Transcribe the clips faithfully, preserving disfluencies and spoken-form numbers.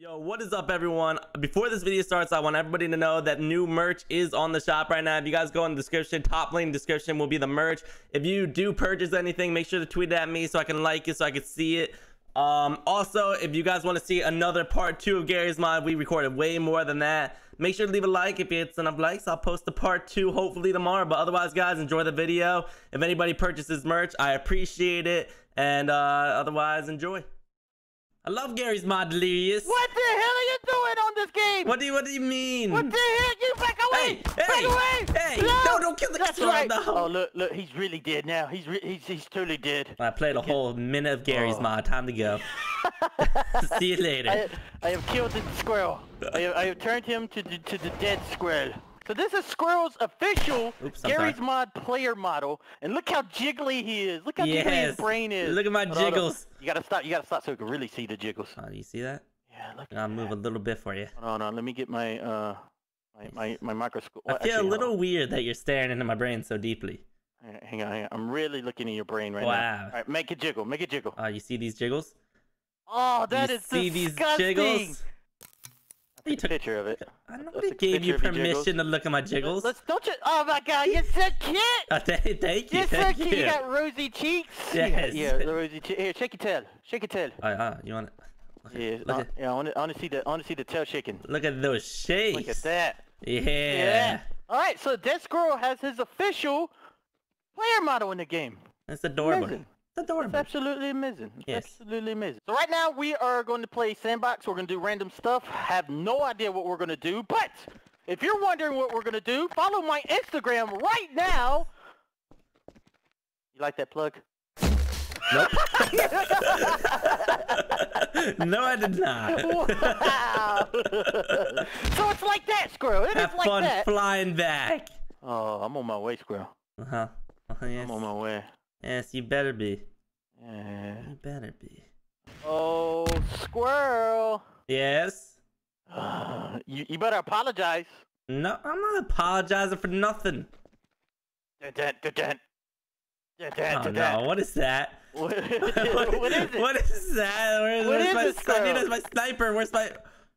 Yo, what is up, everyone? Before this video starts, I want everybody to know that new merch is on the shop right now. If you guys go in the description, top link description will be the merch. If you do purchase anything, make sure to tweet it at me so I can like it, so I can see it. Um, also, if you guys want to see another part two of Garry's Mod, we recorded way more than that. Make sure to leave a like. If it hits enough likes, I'll post the part two hopefully tomorrow. But otherwise, guys, enjoy the video. If anybody purchases merch, I appreciate it. And uh, otherwise, enjoy. I love Garry's Mod, Delirious. What the hell are you doing on this game? What do you, what do you mean? What the heck? You back away! Hey, back hey, away! Hey, no, no, don't kill the That's right. No. Oh, look, look, he's really dead now. He's re he's, he's totally dead. I played a whole minute of Garry's oh. Mod. Time to go. See you later. I, I have killed the squirrel. I have, I have turned him to the, to the dead squirrel. So this is Squirrel's official Oops, Garry's sorry. Mod player model, and look how jiggly he is. Look how yes. jiggly his brain is. Look at my jiggles. You gotta stop. You gotta stop so you can really see the jiggles. Oh, you see that? Yeah. Look. I'll move a little bit for you. Hold on. Let me get my uh, my my, my microscope. I feel Actually, a little weird that you're staring into my brain so deeply. Hang on, hang on. I'm really looking in your brain right wow. now. Wow. All right, make it jiggle. Make it jiggle. Oh, you see these jiggles? Oh, that you is see disgusting. These jiggles? You took a picture of it. Nobody gave you permission to look at my jiggles. Let's don't you. Oh my God, you're so cute. Oh, thank, thank you. You're so cute. You. you got rosy cheeks. Yes. Yeah, yeah rosy cheeks. Here, shake your tail. Shake your tail. Oh, uh, you want it? Okay. Yeah. Look I, at, yeah. I want to. I want to see the. I want to see the tail shaking. Look at those shakes. Look at that. Yeah. Yeah. All right. So this girl has his official player model in the game. That's adorable. Amazing. It's adorable. It's absolutely amazing. It's yes. absolutely amazing. So right now we are going to play Sandbox. We're going to do random stuff. I have no idea what we're going to do, but if you're wondering what we're going to do, follow my Instagram right now. You like that plug? Nope. No, I did not. Wow. So it's like that, Squirrel. It have is like fun that. flying back. Oh, I'm on my way, Squirrel. Uh-huh. Oh, yes. I'm on my way. Yes, you better be. Yeah. You better be. Oh, Squirrel. Yes? Uh, you, you better apologize. No, I'm not apologizing for nothing. Dun, dun, dun, dun. Dun, dun, oh, dun, no. Dun. What is that? What, what, what is it? What is that? Where, what where's, is my, I mean, where's my sniper? Where's my...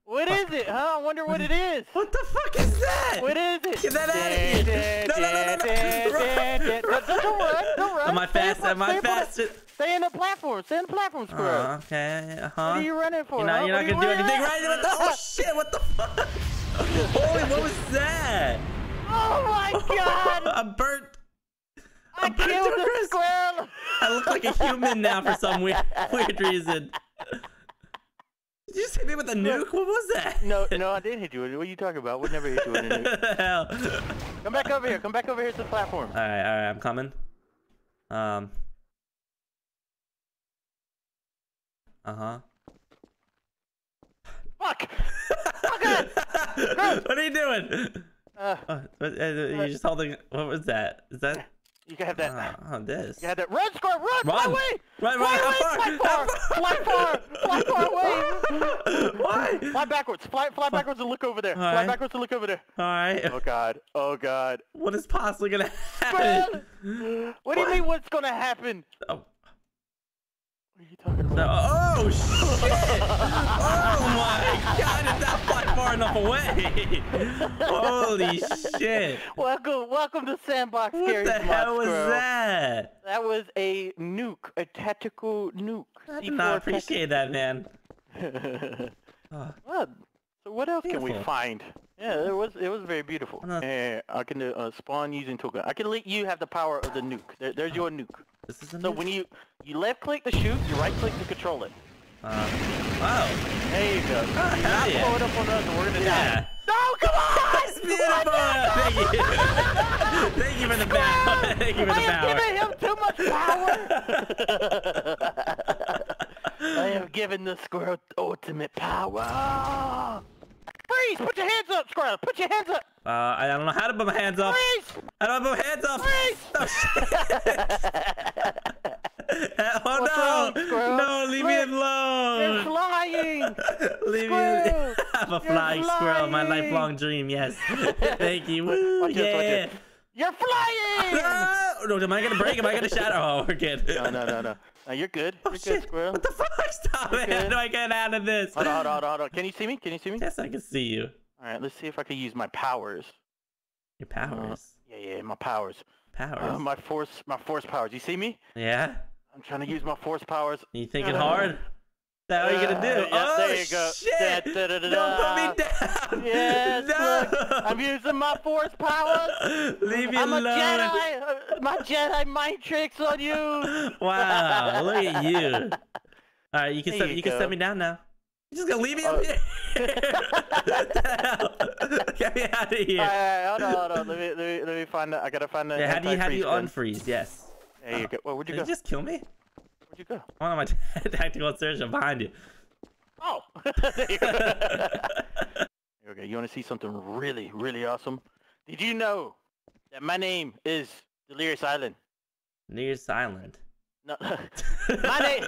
What is it, huh? I wonder what it is. What the fuck is that? What is it? Get that out of here. No, no, no, no, no. Run, run, don't run. Am I fast? Am I fast? Stay in the platform. Stay in the platform, Squirrel. Uh, okay, uh-huh. What are you running for? You're not, huh? you're not gonna you do anything at? right now. Oh, shit, what the fuck? Holy, what was that? Oh, my God. I'm burnt. I I'm killed burnt the squirrel. I look like a human now for some weird, weird reason. Did you just hit me with a nuke? What was that? No, no, I didn't hit you. What are you talking about? We'd never hit you with a nuke. What the hell? Come back over here. Come back over here to the platform. All right, all right, I'm coming. Um. Uh huh. Fuck! Oh God! No. What are you doing? Uh, oh, you're just holding. What was that? Is that? You can have that. Oh, this. You have that. Run, Squirrel! Run! Run away! Run, run! Fly far! Fly far! Fly far away! Why? Fly backwards! Fly, fly backwards and look over there. All fly right. backwards and look over there. All right. Oh God! Oh God! What is possibly gonna happen? Squirrel. What do you what? mean? What's gonna happen? Oh. What are you talking about? No. Oh shit! Oh my God! It's not fly far enough away. Holy shit! Welcome, welcome to Sandbox. What Garry's the hell was Squirrel. that? That was a nuke, a tactical nuke. I did not appreciate that, man. oh. well, so what else beautiful. can we find? Yeah, it was it was very beautiful. I, yeah, I can uh, spawn using token. I can let you have the power of the nuke. There, there's your nuke. This is so nuke? when you you left click to shoot, you right click to control it. Uh, wow. There you go. Oh, hell yeah. Blow it up on us and we're gonna yeah. die. No, come on! That's beautiful! Thank you. Thank you for the power. Thank you for the I power. I have given him too much power. I have given the squirrel ultimate power. Freeze! Put your hands up, Squirrel! Put your hands up! Uh, I don't know how to put my hands up. Freeze! I don't know how to put my hands up! Freeze! Oh, shit! Oh What's no! Wrong, no, leave Squirrel. me alone! You're flying! leave Squirrel. me I'm a flying, flying squirrel, my lifelong dream, yes. Thank you. Woo, yeah. You're flying! No, am I gonna break? Am I gonna shatter? Oh, we're good. No, no, no, no. No, you're good. Oh, you're shit. Good, squirrel. What the fuck? Stop you're it. Good. How do I get out of this? Hold on, hold on, hold on, hold on. Can you see me? Can you see me? Yes, I can see you. All right, let's see if I can use my powers. Your powers? Uh, yeah, yeah, my powers. Powers? Uh, my force, my force powers. You see me? Yeah. I'm trying to use my force powers. You thinking uh, hard? That what are you gonna do? Uh, yeah, oh, there you go. Shit! Da, da, da, da, da. Don't put me down! Yes, no. Look, I'm using my force powers! Leave me I'm alone! I'm a Jedi! My Jedi mind tricks on you! Wow, look at you. Alright, you can, set, you you can set me down now. You're just gonna leave me oh. up here? What the hell? Get me out of here! Alright, hold on, hold on. Let me, let me, let me find that. I gotta find that. Yeah, how do you, how do you unfreeze? Yes. There you oh. go. Well, where'd you Did go? Did you just kill me? You go? One of my tactical insertion behind you. Oh! you okay, you want to see something really, really awesome? Did you know that my name is Delirious Island? Delirious Island. No, my name,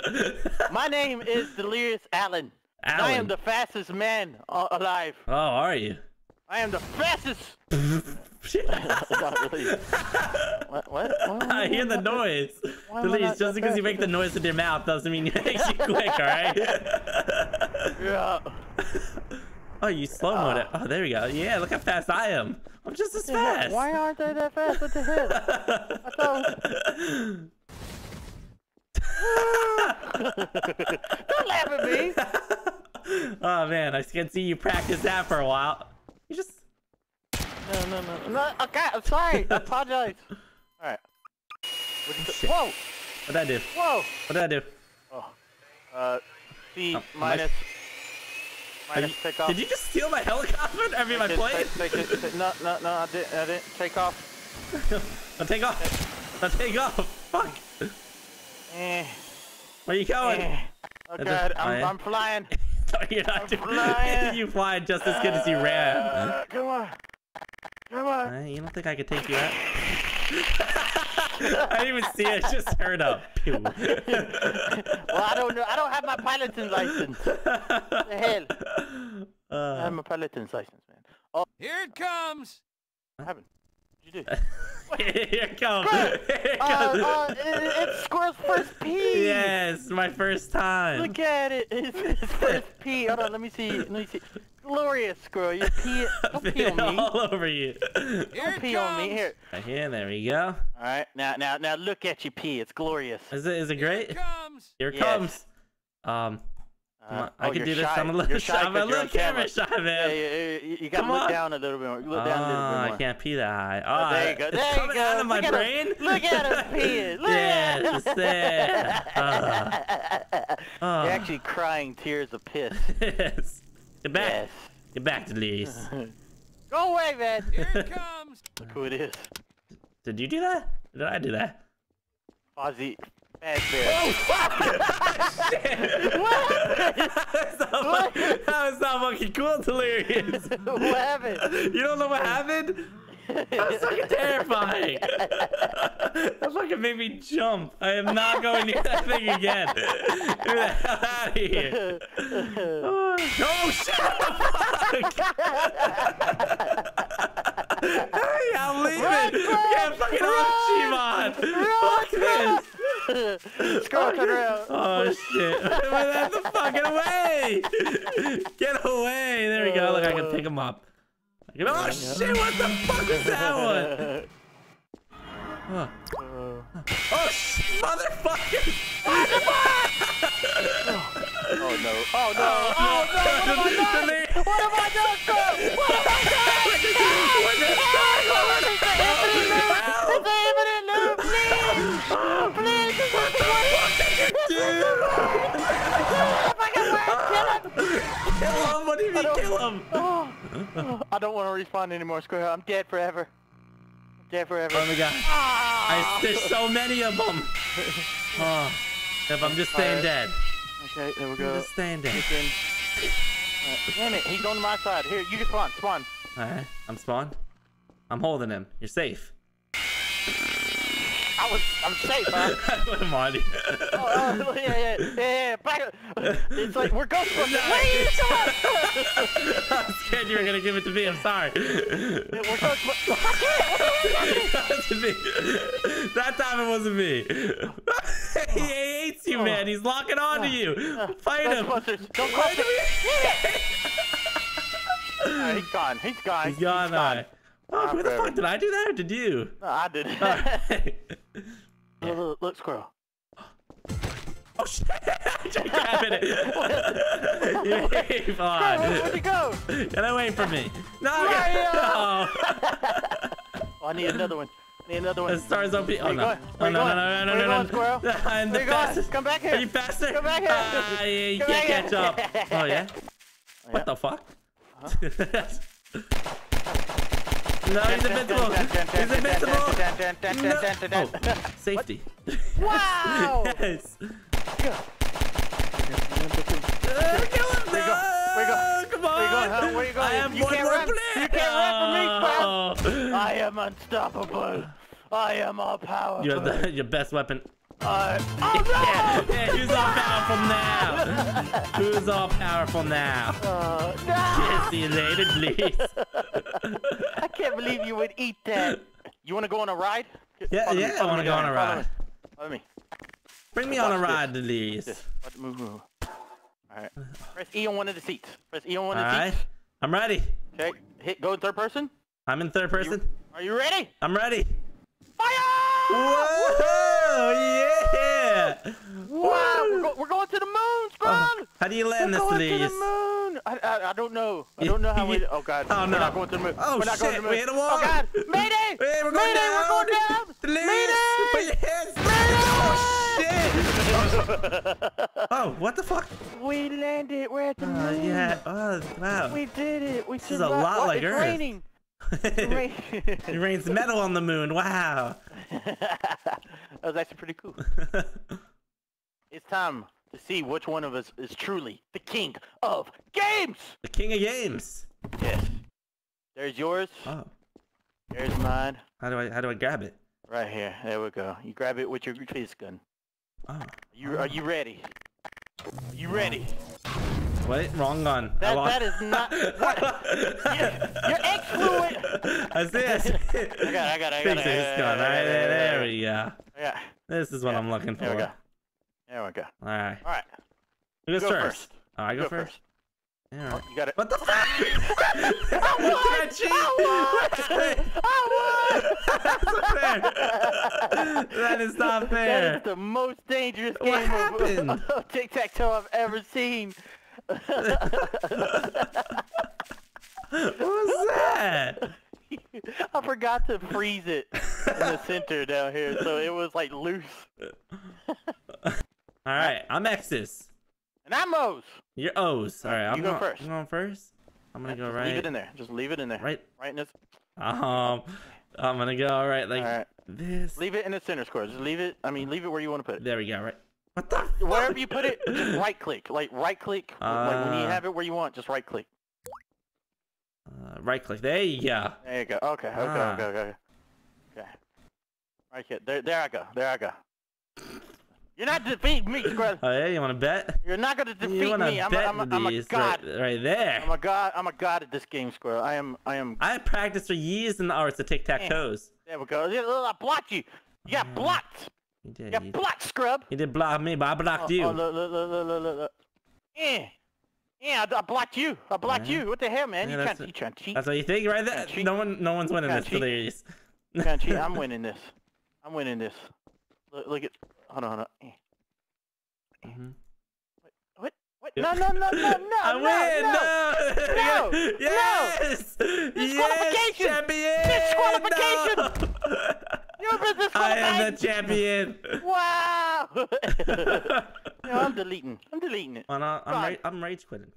my name is Delirious Allen. Allen. I am the fastest man alive. Oh, are you? I am the fastest. Not really. What, what? What? I hear the noise. Delirious, just because you make the noise with your mouth doesn't mean you makes you quick, alright? Yeah. Oh, you slow-moed it. Oh, there we go. Yeah, look how fast I am. I'm just as fast. Why aren't I that fast? What the hell? I thought... Don't laugh at me. Oh, man. I can see you practice that for a while. You just... No, no, no, no. Okay, I'm sorry. I apologize. Alright. Whoa! What'd that do? Whoa! What'd that do? Oh. Uh, C oh, minus... I... Minus takeoff. Did you just steal my helicopter? I mean, my plane? No, no, no, I didn't. I didn't. Take off. I'll take off. I'll take off. Fuck. Eh. Where you going? Eh. Oh, God. I'm, I'm flying. No, you're not I'm flying. You flying just as good as you ran. Uh, come on. Come on. Uh, you don't think I could take you out? I didn't even see it. It just heard up. Well, I don't know. I don't have my pilot's license. What the hell? Uh, I have my pilot's license, man. Oh, here it comes. What happened? What did you do? Here it comes. Here it comes. Uh, uh, it, it's Squirrel's first pee. Yes, my first time. Look at it. It's his first pee. Hold on. Let me see. Let me see. Glorious Squirrel, you pee, don't pee on me. All over you. Don't here pee on me here. Right here, there we go. All right, now, now, now, look at you pee. It's glorious. Is it? Is it great? Here it comes. Here it yes. comes. Um, uh, I oh, can do this. Shy. I'm a little shy. I'm a little camera shy, man. Yeah, you, you, you gotta look down a little bit more. Look oh, down a little bit more. I can't pee that high. Oh, oh there you go. There it's you coming go. Out of my look brain. At him, look at him peeing. Look yes, at him. There. Uh, uh. They're actually crying tears of piss. Yes. Get back! Yes. Get back, Delirious. Go away, man! Here it comes! Look who it is. Did you do that? Or did I do that? Fozzie Fazbear. Oh, fuck! Shit! What? That was, what? That was not fucking cool, Delirious. What happened? You don't know what happened? That was fucking terrifying. That fucking made me jump. I am not going near that thing again. Get the hell out of here. Oh, oh shit! What the fuck? Hey, I'm leaving. Run, yeah, fucking run, Shimon. Fuck this. Squirrel, turn around. Oh shit! Get the fucking away! Get away! There we go. Look, I can pick him up. Oh shit, what the fuck is that one? Oh, oh shit, motherfucker! Oh no, oh no, oh no, what have I done? What have I done, bro? What have I done? What did you do? It's an infinite loop! It's an infinite loop, please! Please! What the fuck did you do? Kill him! Kill him! What do you mean kill him? Oh. Oh, I don't want to respawn anymore, Squirrel. I'm dead forever. I'm dead forever. Oh my god. Ah! I, there's so many of them. Oh, yep, I'm just staying dead. Okay, there we go. I'm just staying dead. Right. Damn it, he's on my side. Here, you just spawn. Spawn. Alright, I'm spawned. I'm holding him. You're safe. I was, I'm safe, man. I'm on you. Oh, oh, yeah, yeah, yeah, yeah. Back. It's like, we're ghost. Wait, come on. said you were gonna give it to me. I'm sorry. That time it wasn't me. He hates you, man. He's locking on to you. Fight him. Don't cross it. Right, he's gone. He's gone. He's gone. He's gone. Oh, who the fuck did I do that? Or did you? No, I did. Right. Look, look, squirrel. Oh shit! I tried grabbing it. You're fine. Where'd you go? Get away from me! No! No. Oh, I need another one. I need another one. The star's O P. Oh no! Oh no! No! No! No! No! No! No! No! I'm the fastest. Come back here! Are you faster? Come back here! Uh, you Come can't catch here. Up. Oh yeah? Oh, what yeah. the fuck? Uh -huh. No, he's invincible. He's invincible. No. Oh, safety. Wow. Yes. Go. Uh, kill him. No. Come on. Where you going? I am one more player. You can't run from me, pal. I am unstoppable. I am all powerful. You're the your best weapon. Uh, oh, no! yeah, yeah, who's all powerful now? Who's all powerful now? Uh, no! See you later, please. I can't believe you would eat that. You want to go on a ride? Yeah, follow yeah, me, I want to go on a ride. Follow me. Bring me Watch on a ride, please. Move, move. All right. Press E on one of the seats. Press E on one all of the right. seats. I'm ready. Okay. Hit. Go in third person. I'm in third person. You, are you ready? I'm ready. Fire! Whoa! Yeah! Wow! We're, go we're going to the moon, Spawn! Oh, how do you land we're this, please? We're going to the moon! I, I, I don't know. I don't know how we... Oh, God. Oh, no. We're not going to the moon. Oh, we're not shit. Going to the moon. We hit a wall. Oh, God. Mayday! Hey, we're going Mayday! Down. We're going down! Delirious! Mayday! Put your hands down! Oh, shit! Oh, what the fuck? We landed. We're at the moon. Oh, uh, yeah. Oh, wow. We did it. We this is a lot what? Like it's Earth. It's raining. It rains metal on the moon. Wow. That was actually pretty cool. It's time to see which one of us is truly the king of games. The king of games. Yes. There's yours. Oh. There's mine. How do I how do I grab it? Right here. There we go. You grab it with your fist gun. Oh. You are you ready? Are you ready? What? Wrong gun. That, that is not... That, you're excellent! I see it. I, see it. I got it, I got it, I got it. Fix this gun. All right, there we go. Yeah. This is what yeah. I'm looking for. There we go. There we go. All right. All right. Who goes go first? first? Oh, I go, go first? first. Yeah. Oh, you got it. What the fuck? I won! I won! I won! That's not fair. That is not fair. That is the most dangerous what game happened? Of, of tic-tac-toe I've ever seen. What was that? I forgot to freeze it in the center down here, so it was like loose. Alright, I'm X's. And I'm O's. You're O's. Alright, I'm, you go going, first. I'm going first. I'm gonna go right. Leave it in there. Just leave it in there. Right. Right in this. Um, I'm gonna go right like all right. this. Leave it in the center square. Just leave it. I mean, leave it where you want to put it. There we go. Right. What the fuck? Wherever you put it, just right click. Like right click. Uh, like when you have it where you want, just right click. Uh, right click. There you go. There you go. Okay. Okay. Ah. Okay. Okay. Okay. Right here. There. There I go. There I go. You're not defeating me, Squirrel. Oh yeah, you want to bet? You're not gonna defeat you me. I'm, bet a, I'm, a, I'm a god. Right, right there. I'm a god. I'm a god at this game, Squirrel. I am. I am. I practiced for years and hours to tic tac toes. There we go. I blocked you. You got uh. blocked. You did. You blocked, scrub. You did block me, but I blocked oh, you. Oh, look, look, look, look, look, look. Yeah. Yeah, I, I blocked you. I blocked yeah. you. What the hell, man? Yeah, you trying to cheat. That's what you think, right there? No, one, no one's winning this. Delirious. You can't cheat. I'm winning this. I'm winning this. Look, look at... Hold on, hold on. Mm-hmm. What? What? What? No, no, no, no, no, I no, win! No! No! no. Yes! No. Disqualification! Yes, disqualification! No. I am the champion! Wow! No, I'm deleting. I'm deleting it. Well, no, I'm, ra I'm rage quitting.